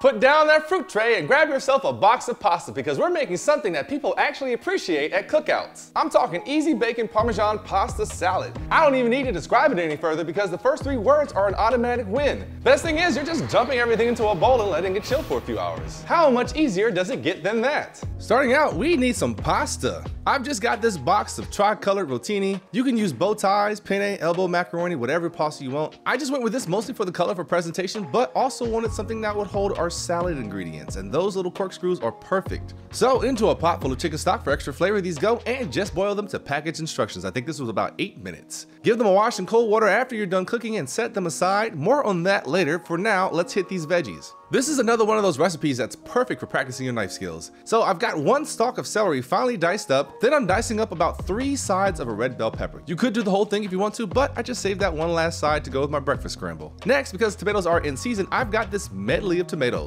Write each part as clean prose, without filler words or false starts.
Put down that fruit tray and grab yourself a box of pasta because we're making something that people actually appreciate at cookouts. I'm talking easy bacon Parmesan pasta salad. I don't even need to describe it any further because the first three words are an automatic win. Best thing is you're just dumping everything into a bowl and letting it chill for a few hours. How much easier does it get than that? Starting out, we need some pasta. I've just got this box of tri-colored rotini. You can use bow ties, penne, elbow macaroni, whatever pasta you want. I just went with this mostly for the color for presentation, but also wanted something that would hold our salad ingredients, and those little corkscrews are perfect. So into a pot full of chicken stock for extra flavor, these go, and just boil them to package instructions. I think this was about 8 minutes. Give them a wash in cold water after you're done cooking and set them aside. More on that later. For now, let's hit these veggies. This is another one of those recipes that's perfect for practicing your knife skills. So I've got one stalk of celery finely diced up, then I'm dicing up about 3 sides of a red bell pepper. You could do the whole thing if you want to, but I just saved that one last side to go with my breakfast scramble. Next, because tomatoes are in season, I've got this medley of tomatoes.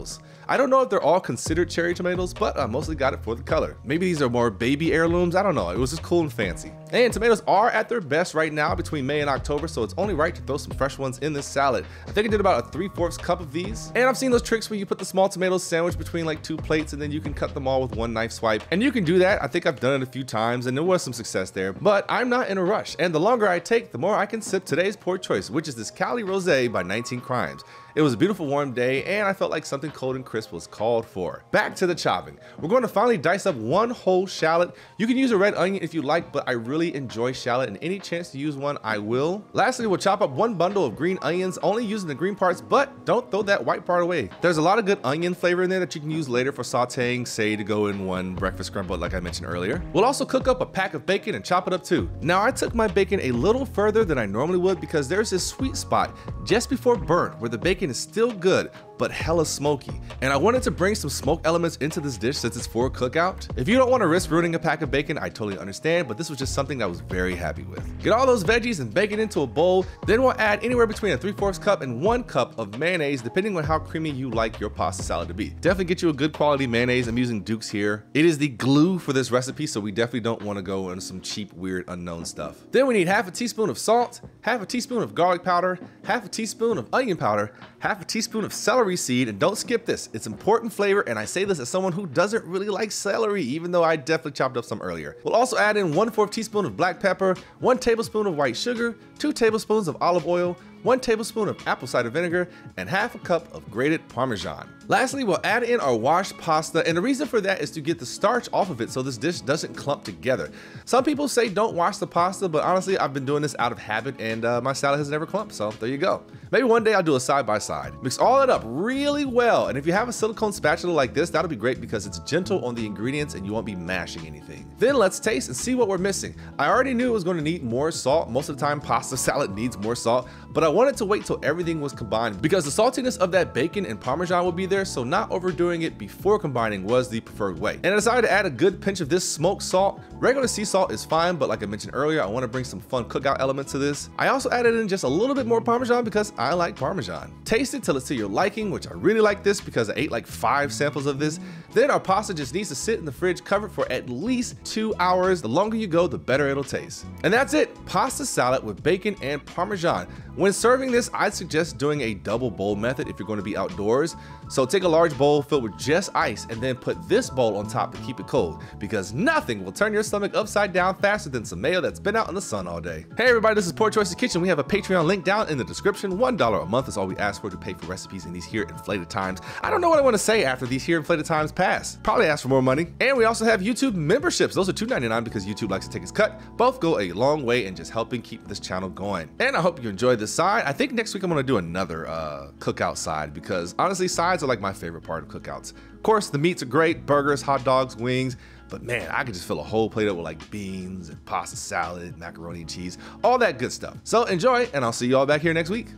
I don't know if they're all considered cherry tomatoes, but I mostly got it for the color. Maybe these are more baby heirlooms, I don't know, it was just cool and fancy. And tomatoes are at their best right now between May and October, so it's only right to throw some fresh ones in this salad. I think I did about a 3/4 cup of these. And I've seen those tricks where you put the small tomatoes sandwiched between like 2 plates and then you can cut them all with 1 knife swipe. And you can do that, I think I've done it a few times and there was some success there, but I'm not in a rush. And the longer I take, the more I can sip today's pour choice, which is this Cali Rosé by 19 Crimes. It was a beautiful warm day and I felt like something cold and crisp was called for. Back to the chopping. We're going to finally dice up 1 whole shallot. You can use a red onion if you like, but I really enjoy shallot, and any chance to use one I will. Lastly, we'll chop up 1 bundle of green onions, only using the green parts, but don't throw that white part away. There's a lot of good onion flavor in there that you can use later for sauteing, say to go in 1 breakfast scramble like I mentioned earlier. We'll also cook up a pack of bacon and chop it up too. Now I took my bacon a little further than I normally would because there's this sweet spot just before burnt where the bacon is still good but hella smoky, and I wanted to bring some smoke elements into this dish since it's for a cookout. If you don't want to risk ruining a pack of bacon, I totally understand, but this was just something I was very happy with. Get all those veggies and bacon into a bowl, then we'll add anywhere between a 3/4 cup and 1 cup of mayonnaise, depending on how creamy you like your pasta salad to be. Definitely get you a good quality mayonnaise. I'm using Duke's here. It is the glue for this recipe, so we definitely don't want to go on some cheap, weird, unknown stuff. Then we need 1/2 teaspoon of salt, 1/2 teaspoon of garlic powder, 1/2 teaspoon of onion powder, 1/2 teaspoon of celery seed, and don't skip this, it's important flavor, and I say this as someone who doesn't really like celery, even though I definitely chopped up some earlier. We'll also add in 1/4 teaspoon of black pepper, 1 tablespoon of white sugar, 2 tablespoons of olive oil, 1 tablespoon of apple cider vinegar, and 1/2 cup of grated Parmesan. Lastly, we'll add in our washed pasta, and the reason for that is to get the starch off of it so this dish doesn't clump together. Some people say don't wash the pasta, but honestly, I've been doing this out of habit, and my salad has never clumped, so there you go. Maybe one day I'll do a side-by-side. Mix all that up really well, and if you have a silicone spatula like this, that'll be great because it's gentle on the ingredients and you won't be mashing anything. Then let's taste and see what we're missing. I already knew it was going to need more salt. Most of the time, pasta salad needs more salt, but I wanted to wait till everything was combined because the saltiness of that bacon and Parmesan would be there, so not overdoing it before combining was the preferred way. And I decided to add a good pinch of this smoked salt. Regular sea salt is fine, but like I mentioned earlier, I want to bring some fun cookout element to this. I also added in just a little bit more Parmesan because I like Parmesan. Taste it till it's to your liking, which I really like this because I ate like 5 samples of this. Then our pasta just needs to sit in the fridge covered for at least 2 hours. The longer you go, the better it'll taste. And that's it, pasta salad with bacon and Parmesan. When serving this, I'd suggest doing a double bowl method if you're going to be outdoors. So take a large bowl filled with just ice and then put this bowl on top to keep it cold because nothing will turn your stomach upside down faster than some mayo that's been out in the sun all day. Hey everybody, this is Pour Choices Kitchen. We have a Patreon link down in the description. $1 a month is all we ask for to pay for recipes in these here inflated times. I don't know what I want to say after these here inflated times pass. Probably ask for more money. And we also have YouTube memberships. Those are $2.99 because YouTube likes to take its cut. Both go a long way in just helping keep this channel going. And I hope you enjoyed this side. I think next week I'm gonna do another cookout side because honestly, sides are like my favorite part of cookouts. Of course, the meats are great, burgers, hot dogs, wings, but man, I could just fill a whole plate up with like beans and pasta salad, macaroni and cheese, all that good stuff. So enjoy, and I'll see you all back here next week.